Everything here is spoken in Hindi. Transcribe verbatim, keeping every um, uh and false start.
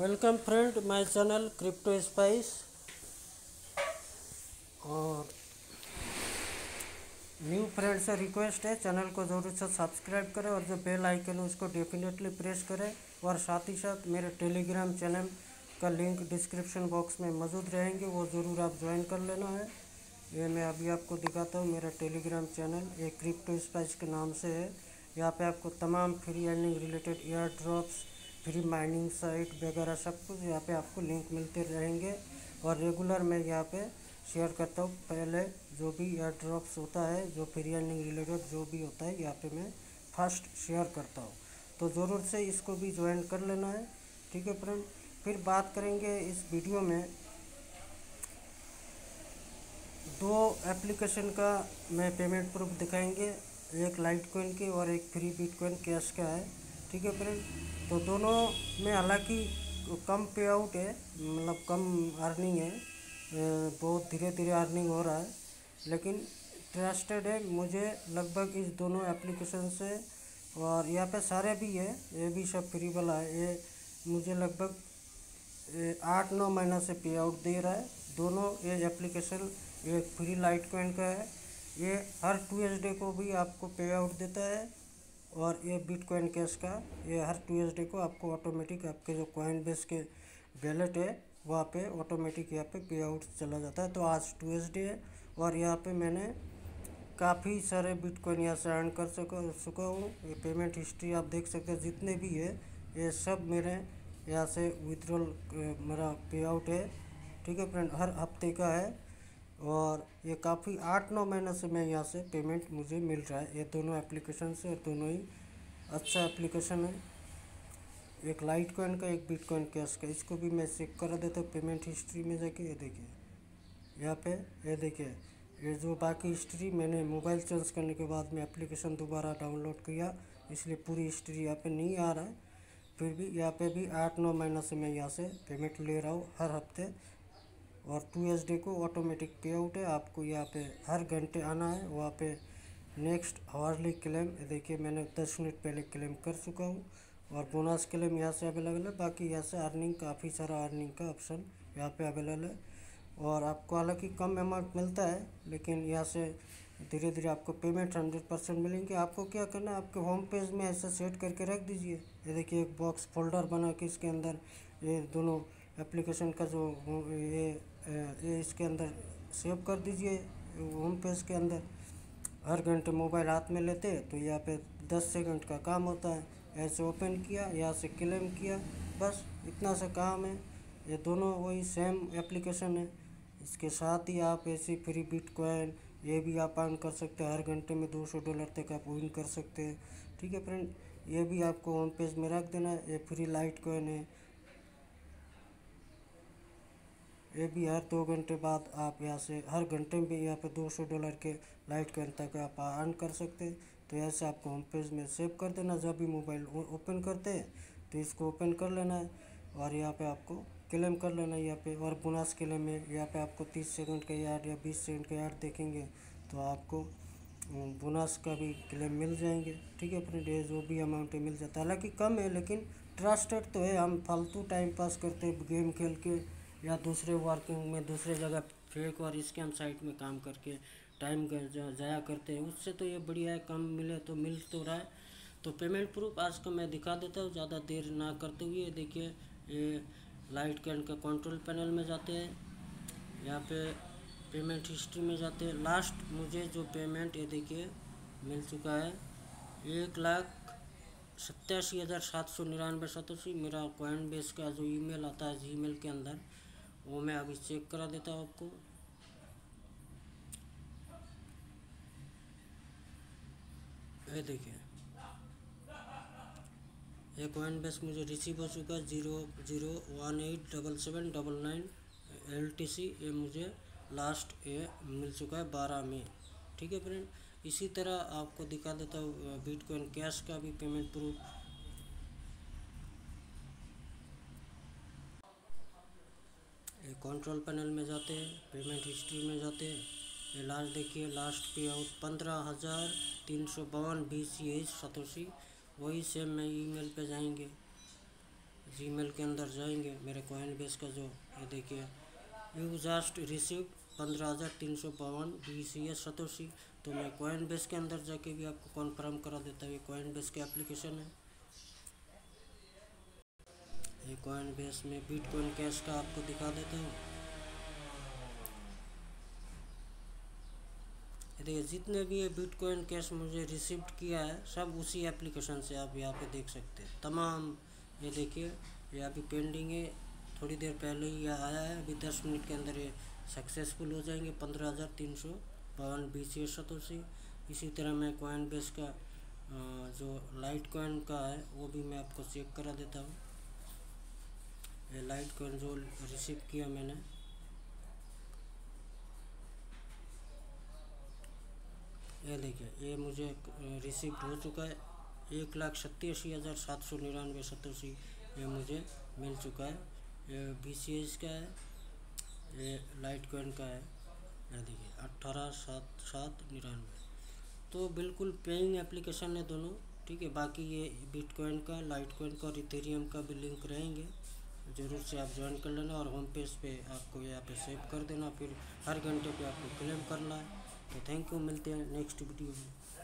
Welcome friend my channel crypto spice. और न्यू फ्रेंड से रिक्वेस्ट है चैनल को ज़रूर से सब्सक्राइब करें और जो बेल आइकन है उसको डेफिनेटली प्रेस करें। और साथ ही साथ मेरे टेलीग्राम चैनल का लिंक डिस्क्रिप्शन बॉक्स में मौजूद रहेंगे, वो ज़रूर आप ज्वाइन कर लेना है। ये मैं अभी आपको दिखाता हूँ मेरा टेलीग्राम चैनल, ये क्रिप्टो स्पाइस के नाम से है। यहाँ पे आपको तमाम free earning related air drops, free mining site वगैरह सब कुछ यहाँ पे आपको लिंक मिलते रहेंगे। और रेगुलर मैं यहाँ पे शेयर करता हूँ, पहले जो भी एयर ड्रॉप्स होता है, जो फ्री अर्निंग रिलेटेड जो भी होता है यहाँ पे मैं फर्स्ट शेयर करता हूँ, तो ज़रूर से इसको भी ज्वाइन कर लेना है। ठीक है फ्रेंड, फिर बात करेंगे इस वीडियो में दो एप्लीकेशन का मैं पेमेंट प्रूफ दिखाएंगे, एक लाइटकॉइन की और एक फ्री बिटकॉइन कैश का है। ठीक है फ्रेंड, तो दोनों में हालांकि कम पे आउट है, मतलब कम अर्निंग है, बहुत धीरे धीरे अर्निंग हो रहा है, लेकिन ट्रस्टेड है। मुझे लगभग इस दोनों एप्लीकेशन से, और यहाँ पे सारे भी है, ये भी सब फ्री वाला है, ये मुझे लगभग आठ नौ महीना से पे आउट दे रहा है दोनों ये एप्लीकेशन। ये फ्री लाइटकॉइन का है, ये हर ट्यूसडे को भी आपको पे आउट देता है, और ये बिटकॉइन कैश का ये हर ट्यूसडे को आपको ऑटोमेटिक आपके जो कॉइनबेस के वैलेट है वहाँ पे ऑटोमेटिक यहाँ पे पे आउट चला जाता है। तो आज ट्यूसडे है और यहाँ पे मैंने काफ़ी सारे बिटकॉइन यहाँ से अर्न कर सका चुका हूँ। ये पेमेंट हिस्ट्री आप देख सकते हैं, जितने भी है ये सब मेरे यहाँ से विथड्रॉल मेरा पे आउट है। ठीक है फ्रेंड, हर हफ्ते का है, और ये काफ़ी आठ नौ महीने से मैं यहाँ से पेमेंट मुझे मिल रहा है ये दोनों एप्लीकेशन से, और दोनों ही अच्छा एप्लीकेशन है, एक लाइटकॉइन का एक बिटकॉइन कैश का। इसको भी मैं चेक करा देता हूँ पेमेंट हिस्ट्री में जाके। ये देखिए यहाँ पे, ये देखिए ये जो बाकी हिस्ट्री मैंने मोबाइल चेंज करने के बाद में एप्लीकेशन दोबारा डाउनलोड किया, इसलिए पूरी हिस्ट्री यहाँ पर नहीं आ रहा है। फिर भी यहाँ पर भी आठ नौ महीना से मैं यहाँ से पेमेंट ले रहा हूँ हर हफ्ते, और ट्यूसडे को ऑटोमेटिक पे आउट है। आपको यहाँ पे हर घंटे आना है, वहाँ पे नेक्स्ट हावरली क्लेम देखिए मैंने दस मिनट पहले क्लेम कर चुका हूँ, और बोनस क्लेम यहाँ से अवेलेबल है। बाकी यहाँ से अर्निंग काफ़ी सारा अर्निंग का ऑप्शन यहाँ पे अवेलेबल है, और आपको हालांकि कम अमाउंट मिलता है, लेकिन यहाँ से धीरे धीरे आपको पेमेंट हंड्रेड परसेंट मिलेंगे। आपको क्या करना है, आपके होम पेज में ऐसे सेट करके रख दीजिए। ये देखिए एक बॉक्स फोल्डर बना के इसके अंदर ये दोनों एप्लीकेशन का जो ये ये इसके अंदर सेव कर दीजिए होम पेज के अंदर। हर घंटे मोबाइल हाथ में लेते तो यहाँ पे दस सेकंड का काम होता है, ऐसे ओपन किया, यहाँ से क्लेम किया, बस इतना सा काम है। ये दोनों वही सेम एप्लीकेशन है। इसके साथ ही आप ऐसी फ्री बिटकॉइन ये भी आप अर्न कर सकते हैं, हर घंटे में दो सौ डॉलर तक आप विन कर सकते हैं। ठीक है फ्रेंड, ये भी आपको होम पेज में रख देना है। ये फ्री लाइटकॉइन है, ये भी हर दो घंटे बाद आप यहाँ से हर घंटे में यहाँ पे दो सौ डॉलर के लाइटकॉइन तक आप अर्न कर सकते हैं। तो ऐसे आपको होम पेज में सेव कर देना, जब भी मोबाइल ओपन करते हैं तो इसको ओपन कर लेना है, और यहाँ पे आपको क्लेम कर लेना है यहाँ पे। और बोनस क्लेम में यहाँ पे आपको तीस सेकंड का यार्ड या बीस सेकंड का यार्ड देखेंगे तो आपको बोनस का भी क्लेम मिल जाएंगे। ठीक है फ्रेंड, ये जो भी अमाउंट मिल जाता है, हालाँकि कम है लेकिन ट्रस्टेड तो है। हम फालतू टाइम पास करते हैं गेम खेल के, या दूसरे वर्किंग में दूसरे जगह फेक और स्कैम साइट में काम करके टाइम जाया करते हैं, उससे तो ये बढ़िया है कम मिले तो मिल तो रहा है। तो पेमेंट प्रूफ आज का मैं दिखा देता हूँ ज़्यादा देर ना करते हुए। देखिए ये लाइटकॉइन का कंट्रोल पैनल में जाते हैं, यहाँ पे पेमेंट हिस्ट्री में जाते हैं। लास्ट मुझे जो पेमेंट ये देखिए मिल चुका है एक लाख सत्तासी हज़ार सात सौ निन्यानवे सतासी। मेरा कॉइनबेस का जो ईमेल आता है जीमेल के अंदर, वो मैं अभी चेक करा देता हूँ आपको। ये देखिए ये कॉइनबेस मुझे रिसीव हो चुका है zero zero one eight double seven double nine. L T C ये मुझे लास्ट ये मिल चुका है बारह मई। ठीक है फ्रेंड, इसी तरह आपको दिखा देता हूँ बिटकॉइन कैश का भी पेमेंट प्रूफ। कंट्रोल पैनल में जाते हैं, पेमेंट हिस्ट्री में जाते हैं, ये लास्ट देखिए लास्ट पे आउट पंद्रह हज़ार तीन सौ बावन बीस सतासी। वही सेम में ईमेल पे जाएंगे, जीमेल के अंदर जाएंगे, मेरे कॉइनबेस का जो ये देखिए यू जस्ट रिसीव पंद्रह हज़ार तीन सौ बावन बी सी एस सतोसी। तो मैं कॉइनबेस के अंदर जाके भी आपको कॉन्फर्म करा देता हूँ। ये कॉइनबेस की एप्लीकेशन है, ये कॉइनबेस में बिटकॉइन कैश का आपको दिखा देता हूँ। देखिए जितने भी ये बिटकॉइन कैश मुझे रिसीव्ड किया है सब उसी एप्लीकेशन से आप यहाँ पे देख सकते हैं तमाम। ये देखिए ये अभी पेंडिंग है, थोड़ी देर पहले ही यह आया है, अभी दस मिनट के अंदर ये सक्सेसफुल हो जाएंगे पंद्रह हज़ार तीन सौ बावन बी सी एस सतोसी। इसी तरह मैं कॉइनबेस का जो लाइट कॉइन का है वो भी मैं आपको चेक करा देता हूँ। ये लाइट कॉइन जो रिसीव किया मैंने, ये देखिए ये मुझे रिसीव हो चुका है एक लाख सत्तासी हज़ार सात सौ निन्यानवे सतोसी, ये मुझे मिल चुका है। ये बी सी एस का है, ये लाइट कॉइन का है, ये देखिए अट्ठारह सात सात निन्यानवे। तो बिल्कुल पेइंग एप्लीकेशन है दोनों, ठीक है। बाकी ये बिटकॉइन का, लाइट कॉइन का और इथेरियम का भी लिंक रहेंगे, ज़रूर से आप ज्वाइन कर लेना और होम पेज पे आपको यहाँ पे सेव कर देना, फिर हर घंटे पे आपको क्लेम करना है। तो थैंक यू, मिलते हैं नेक्स्ट वीडियो में।